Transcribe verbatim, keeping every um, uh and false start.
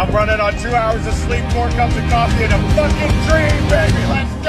I'm running on two hours of sleep, four cups of coffee, and a fucking dream, baby. Let's go.